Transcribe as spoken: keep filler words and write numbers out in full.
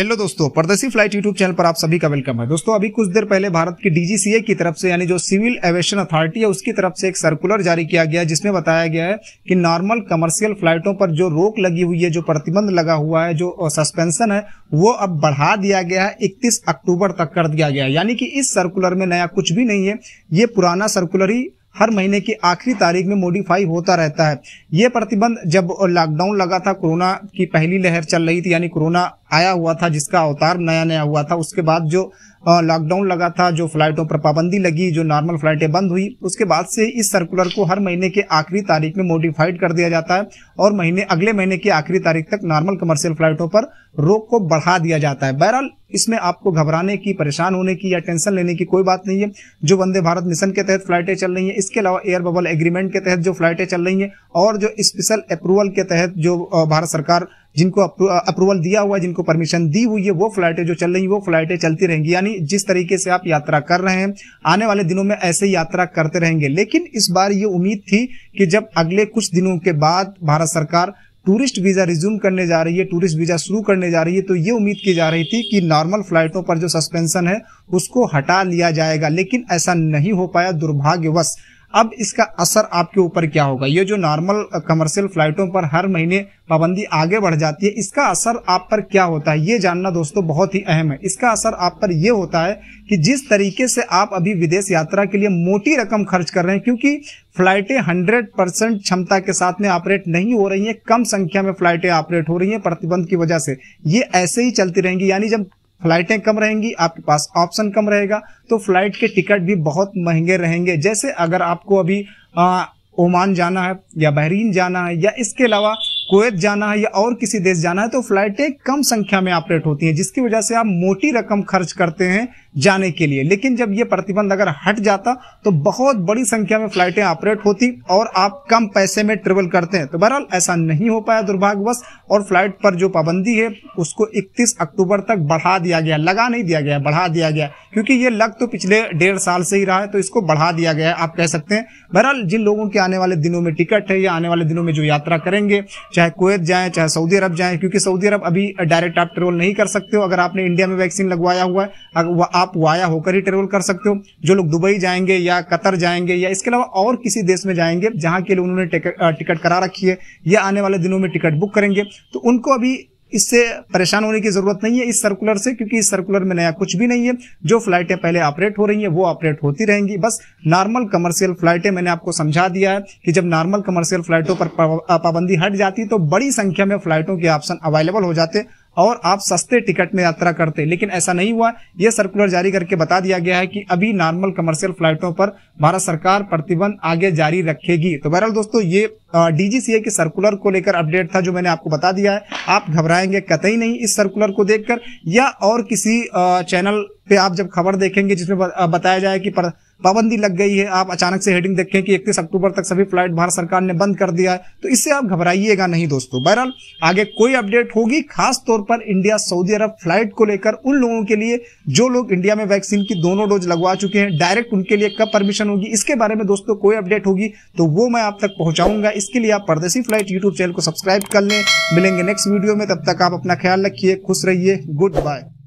Hello दोस्तों, परदेशी flight YouTube channel पर आप सभी का वेलकम है। दोस्तों अभी कुछ देर पहले भारत की डी जी सी ए की तरफ से यानी जो सिविल एविएशन अथॉरिटी है उसकी तरफ से एक सर्कुलर जारी किया गया है जिसमें बताया गया है कि नॉर्मल कमर्शियल फ्लाइटों पर जो रोक लगी हुई है, जो प्रतिबंध लगा हुआ है, जो सस्पेंशन है, वो अब बढ़ा दिया गया है, इकतीस अक्टूबर तक कर दिया गया है। यानी कि इस सर्कुलर में नया कुछ भी नहीं है, ये पुराना सर्कुलर ही हर महीने की आखिरी तारीख में मॉडिफाई होता रहता है। ये प्रतिबंध जब लॉकडाउन लगा था, कोरोना की पहली लहर चल रही थी, यानी कोरोना आया हुआ था जिसका अवतार नया नया हुआ था, उसके बाद जो लॉकडाउन लगा था, जो फ्लाइटों पर पाबंदी लगी, जो नॉर्मल फ्लाइटें बंद हुई, उसके बाद से इस सर्कुलर को हर महीने के आखिरी तारीख में मॉडिफाइड कर दिया जाता है और महीने अगले महीने की आखिरी तारीख तक नॉर्मल कमर्शियल फ्लाइटों पर रोक को बढ़ा दिया जाता है। बहरहाल इसमें आपको घबराने की, परेशान होने की या टेंशन लेने की कोई बात नहीं है। जो वंदे भारत मिशन के तहत फ्लाइटें चल रही हैं, इसके अलावा एयर बबल एग्रीमेंट के तहत जो फ्लाइटें चल रही हैं और जो स्पेशल अप्रूवल के तहत जो भारत सरकार जिनको अप्रूवल दिया हुआ है, जिनको परमिशन दी हुई है, वो फ्लाइटें जो चल रही हैं वो फ्लाइटें चलती रहेंगी। यानी जिस तरीके से आप यात्रा कर रहे हैं आने वाले दिनों में ऐसे ही यात्रा करते रहेंगे। लेकिन इस बार ये उम्मीद थी कि जब अगले कुछ दिनों के बाद भारत सरकार टूरिस्ट वीजा रिज्यूम करने जा रही है, टूरिस्ट वीजा शुरू करने जा रही है, तो ये उम्मीद की जा रही थी कि नॉर्मल फ्लाइटों पर जो सस्पेंशन है उसको हटा लिया जाएगा, लेकिन ऐसा नहीं हो पाया दुर्भाग्यवश। अब इसका असर आपके ऊपर क्या होगा? ये जो नॉर्मल कमर्शियल फ्लाइटों पर हर महीने पाबंदी आगे बढ़ जाती है, इसका असर आप पर क्या होता है, ये जानना दोस्तों बहुत ही अहम है। इसका असर आप पर ये होता है कि जिस तरीके से आप अभी विदेश यात्रा के लिए मोटी रकम खर्च कर रहे हैं, क्योंकि फ्लाइटें सौ परसेंट क्षमता के साथ में ऑपरेट नहीं हो रही हैं, कम संख्या में फ्लाइटें ऑपरेट हो रही हैं प्रतिबंध की वजह से, ये ऐसे ही चलती रहेंगी। यानी जब फ्लाइटें कम रहेंगी, आपके पास ऑप्शन कम रहेगा, तो फ्लाइट के टिकट भी बहुत महंगे रहेंगे। जैसे अगर आपको अभी आ, ओमान जाना है या बहरीन जाना है या इसके अलावा कुवैत जाना है या और किसी देश जाना है, तो फ्लाइटें कम संख्या में ऑपरेट होती हैं जिसकी वजह से आप मोटी रकम खर्च करते हैं जाने के लिए। लेकिन जब ये प्रतिबंध अगर हट जाता तो बहुत बड़ी संख्या में फ्लाइटें ऑपरेट होती और आप कम पैसे में ट्रेवल करते हैं। तो बहरहाल ऐसा नहीं हो पाया दुर्भाग्यवश, और फ्लाइट पर जो पाबंदी है उसको इकतीस अक्टूबर तक बढ़ा दिया गया। लगा नहीं दिया गया, बढ़ा दिया गया, क्योंकि ये लग तो पिछले डेढ़ साल से ही रहा है, तो इसको बढ़ा दिया गया आप कह सकते हैं। बहरहाल जिन लोगों के आने वाले दिनों में टिकट है या आने वाले दिनों में जो यात्रा करेंगे, चाहे कुवैत जाएं, चाहे सऊदी अरब जाएं, क्योंकि सऊदी अरब अभी डायरेक्ट आप ट्रेवल नहीं कर सकते हो, अगर आपने इंडिया में वैक्सीन लगवाया हुआ है अगर आप वाया होकर ही ट्रेवल कर सकते हो। जो लोग दुबई जाएंगे या कतर जाएंगे या इसके अलावा और किसी देश में जाएंगे जहां के लिए उन्होंने टिकट करा रखी है या आने वाले दिनों में टिकट बुक करेंगे, तो उनको अभी इससे परेशान होने की जरूरत नहीं है इस सर्कुलर से, क्योंकि इस सर्कुलर में नया कुछ भी नहीं है। जो फ्लाइटें पहले ऑपरेट हो रही हैं वो ऑपरेट होती रहेंगी। बस नॉर्मल कमर्शियल फ्लाइटें, मैंने आपको समझा दिया है कि जब नॉर्मल कमर्शियल फ्लाइटों पर पाबंदी हट जाती तो बड़ी संख्या में फ्लाइटों के ऑप्शन अवेलेबल हो जाते और आप सस्ते टिकट में यात्रा करते, लेकिन ऐसा नहीं हुआ। यह सर्कुलर जारी करके बता दिया गया है कि अभी नॉर्मल कमर्शियल फ्लाइटों पर भारत सरकार प्रतिबंध आगे जारी रखेगी। तो बहरहाल दोस्तों ये डी जी सी ए के सर्कुलर को लेकर अपडेट था जो मैंने आपको बता दिया है। आप घबराएंगे कतई नहीं इस सर्कुलर को देखकर, या और किसी चैनल पे आप जब खबर देखेंगे जिसमें बताया जाए कि पाबंदी लग गई है, आप अचानक से हेडिंग देखें कि इकतीस अक्टूबर तक सभी फ्लाइट भारत सरकार ने बंद कर दिया है, तो इससे आप घबराइएगा नहीं दोस्तों। बहरहाल आगे कोई अपडेट होगी खास तौर पर इंडिया सऊदी अरब फ्लाइट को लेकर उन लोगों के लिए जो लोग इंडिया में वैक्सीन की दोनों डोज लगवा चुके हैं, डायरेक्ट उनके लिए कब परमिशन होगी इसके बारे में दोस्तों कोई अपडेट होगी तो वो मैं आप तक पहुंचाऊंगा। इसके लिए आप परदेशी फ्लाइट यूट्यूब चैनल को सब्सक्राइब कर लें। मिलेंगे नेक्स्ट वीडियो में, तब तक आप अपना ख्याल रखिए, खुश रहिए, गुड बाय।